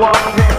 one.